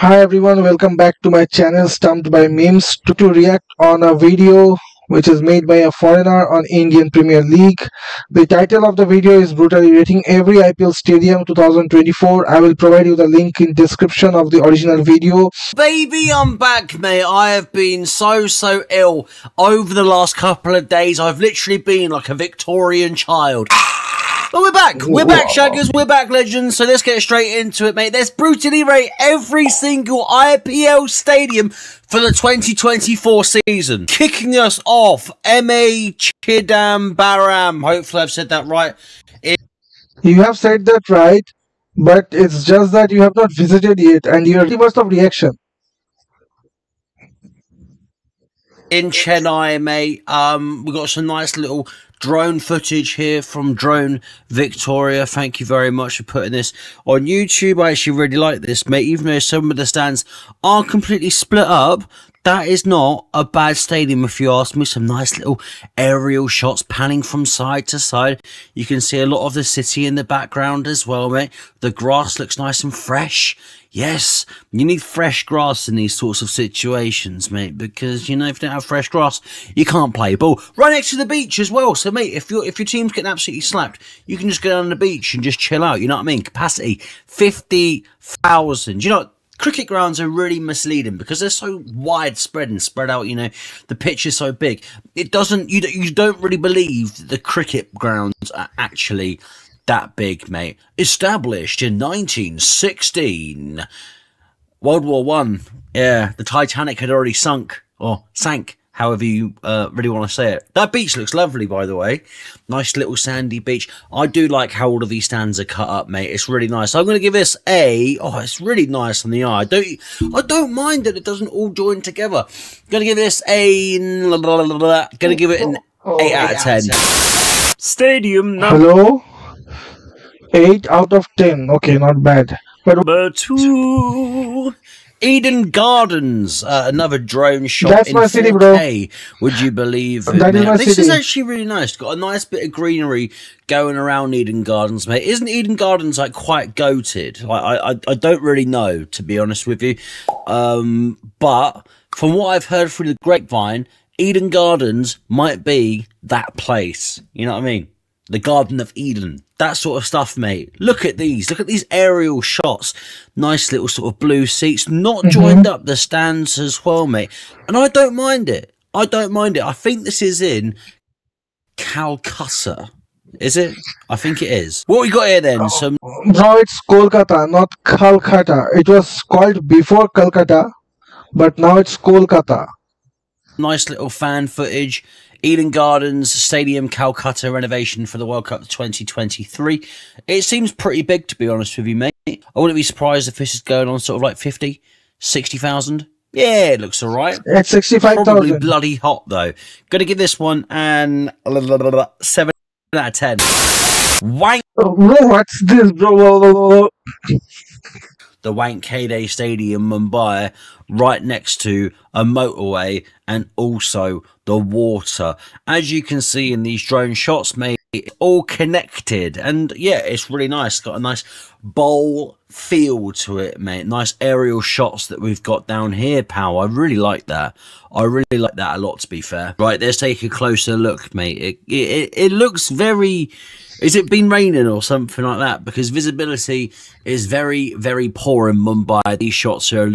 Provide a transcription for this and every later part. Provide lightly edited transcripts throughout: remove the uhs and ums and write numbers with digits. Hi everyone, welcome back to my channel Stumped by Memes. To react on a video which is made by a foreigner on Indian Premier League. The title of the video is brutally rating every IPL stadium 2024. I will provide you the link in description of the original video. Baby, I'm back, mate. I have been so ill over the last couple of days. I've literally been like a Victorian child. But we're back. We're back, Shaggers. We're back, Legends. So let's get straight into it, mate. Let's brutally rate every single IPL stadium for the 2024 season. Kicking us off, M.A. Chidambaram. Hopefully I've said that right. You have said that right, but it's just that you have not visited yet and you're the worst of reaction. In Chennai, mate, we got some nice little drone footage here from Drone Victoria. Thank you very much for putting this on YouTube. I actually really like this, mate. Even though some of the stands are completely split up, that is not a bad stadium, if you ask me. Some nice little aerial shots panning from side to side. You can see a lot of the city in the background as well, mate. The grass looks nice and fresh. Yes, you need fresh grass in these sorts of situations, mate, because, you know, if you don't have fresh grass, you can't play ball. Right next to the beach as well. So, mate, if your team's getting absolutely slapped, you can just go down on the beach and just chill out. You know what I mean? Capacity, 50,000. You know, cricket grounds are really misleading because they're so widespread and spread out, you know, the pitch is so big. It doesn't, you don't really believe that the cricket grounds are actually that big, mate. Established in 1916, World War I. Yeah, the Titanic had already sunk, or sank, however you really want to say it. That beach looks lovely, by the way. Nice little sandy beach. I do like how all of these stands are cut up, mate. It's really nice. I'm going to give this a... Oh, it's really nice on the eye. I don't mind that it doesn't all join together. Going to give this a... Going to give it an 8 out of 10. Stadium number... Hello? 8 out of 10. Okay, not bad. But number 2, Eden Gardens. Another drone shot. That's in my city, bro. Would you believe it, that is my city. This is actually really nice. Got a nice bit of greenery going around Eden Gardens, mate. Isn't Eden Gardens like quite goated? Like, I don't really know, to be honest with you. But from what I've heard through the grapevine, Eden Gardens might be that place. You know what I mean? The Garden of Eden, that sort of stuff, mate. Look at these aerial shots. Nice little sort of blue seats, not joined up the stands as well, mate. And I don't mind it. I don't mind it. I think this is in Calcutta. Is it? I think it is. What we got here then? Some... No, it's Kolkata, not Calcutta. It was called before Calcutta, but now it's Kolkata. Nice little fan footage. Eden Gardens Stadium, Calcutta, renovation for the World Cup 2023. It seems pretty big, to be honest with you, mate. I wouldn't be surprised if this is going on sort of like 50, 60,000. Yeah, it looks all right. At 65,000. Probably bloody hot, though. Going to give this one an 7 out of 10. Wank. Oh, no, what's this, bro? The Wankhede Stadium, Mumbai, right next to a motorway and also the water. As you can see in these drone shots, mate, it's all connected. And yeah, it's really nice. It's got a nice bowl feel to it, mate. Nice aerial shots that we've got down here, pal. I really like that. I really like that a lot, to be fair. Right, let's take a closer look, mate. It looks very... Is it been raining or something like that? Because visibility is very, very poor in Mumbai. These shots are a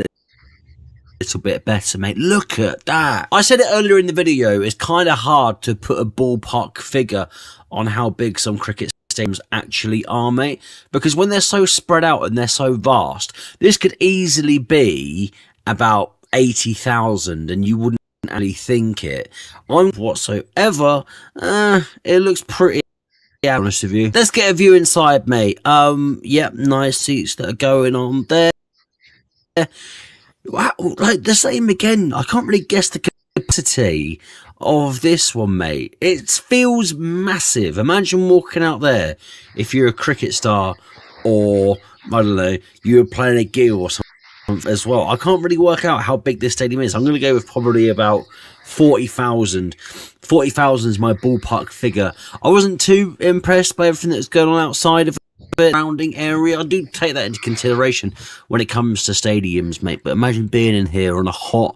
little bit better, mate. Look at that. I said it earlier in the video. It's kind of hard to put a ballpark figure on how big some cricket stadiums actually are, mate. Because when they're so spread out and they're so vast, this could easily be about 80,000 and you wouldn't really think it. On whatsoever, it looks pretty... Yeah, honest with you. Let's get a view inside, mate. Yep, nice seats that are going on there. Wow, like the same again. I can't really guess the capacity of this one, mate. It feels massive. Imagine walking out there if you're a cricket star, or I don't know, you were playing a gig or something as well. I can't really work out how big this stadium is. I'm going to go with probably about 40,000. 40,000 is my ballpark figure. I wasn't too impressed by everything that was going on outside of bit surrounding area. I do take that into consideration when it comes to stadiums, mate. But imagine being in here on a hot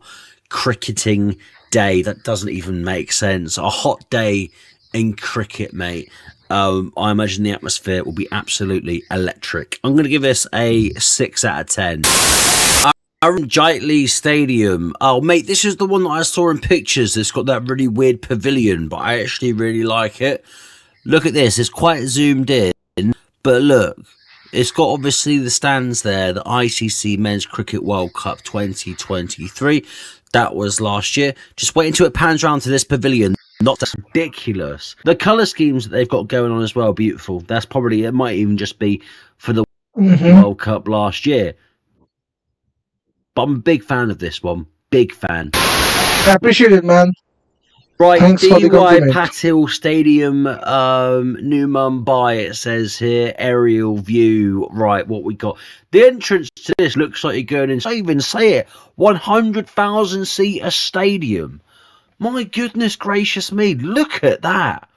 cricketing day. That doesn't even make sense. A hot day in cricket, mate. I imagine the atmosphere will be absolutely electric. I'm going to give this a 6 out of 10. Wankhede Stadium. Oh, mate, this is the one that I saw in pictures. It's got that really weird pavilion, but I actually really like it. Look at this. It's quite zoomed in, but look. It's got obviously the stands there, the ICC Men's Cricket World Cup 2023. That was last year. Just wait until it pans around to this pavilion. Not that's ridiculous. The colour schemes that they've got going on as well, beautiful. That's probably, it might even just be for the World Cup last year. But I'm a big fan of this one. Big fan. I appreciate it, man. Right, DY Patil Stadium, New Mumbai, it says here. Aerial view. Right, what we got. The entrance to this looks like you're going in, I even say it, 100,000 seat a stadium. My goodness gracious me, look at that.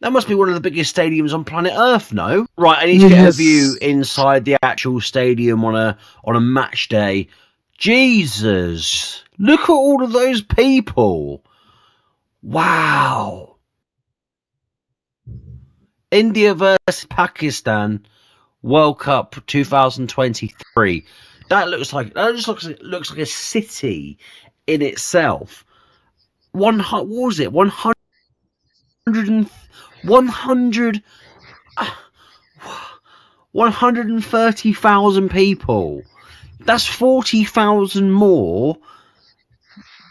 That must be one of the biggest stadiums on planet Earth, no? Right, I need to get a view inside the actual stadium on a match day. Jesus, look at all of those people. Wow. India versus Pakistan, World Cup 2023. That just looks like a city in itself. What was it? 130,000 people. That's 40,000 more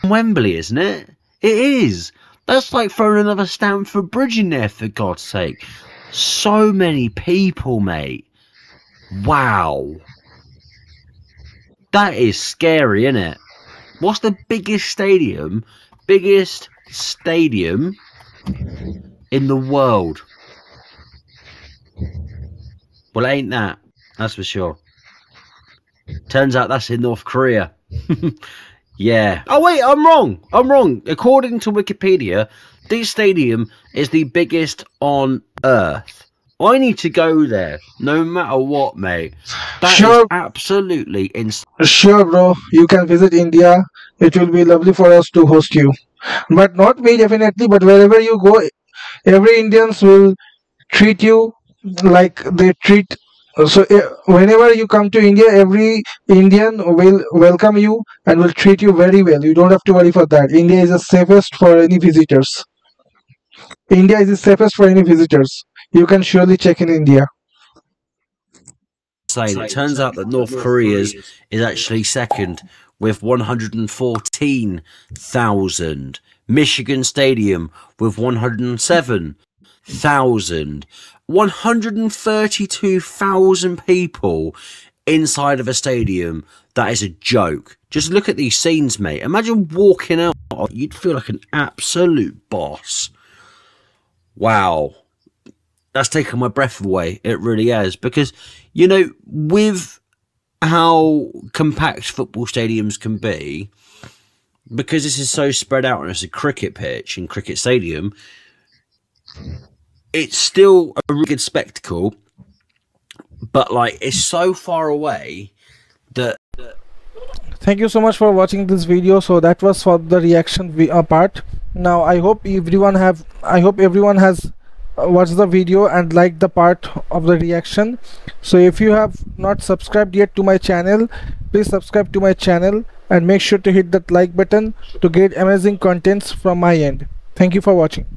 than Wembley, isn't it? It is. That's like throwing another Stamford Bridge in there, for God's sake. So many people, mate. Wow. That is scary, isn't it? What's the biggest stadium? Biggest stadium in the world. Well, ain't that? That's for sure. Turns out that's in North Korea. Yeah. Oh, wait, I'm wrong. I'm wrong. According to Wikipedia, this stadium is the biggest on Earth. I need to go there, no matter what, mate. That is absolutely insane. Sure, bro. You can visit India. It will be lovely for us to host you. But not me, definitely. But wherever you go, every Indians will treat you like they treat. So whenever you come to India, every Indian will welcome you and will treat you very well. You don't have to worry for that. India is the safest for any visitors. India is the safest for any visitors. You can surely check in India. It turns out that North Korea is actually second with 114,000. Michigan Stadium with 107,000. 132,000 people inside of a stadium. That is a joke. Just look at these scenes, mate. Imagine walking out. You'd feel like an absolute boss. Wow. That's taken my breath away. It really has. Because, you know, with how compact football stadiums can be, because this is so spread out and it's a cricket pitch and cricket stadium, it's still a really good spectacle. But, like, it's so far away that... Thank you so much for watching this video. So that was for the reaction part. Now, I hope everyone has... watch the video and like the part of the reaction. So if you have not subscribed yet to my channel, please subscribe to my channel and make sure to hit that like button to get amazing contents from my end. Thank you for watching.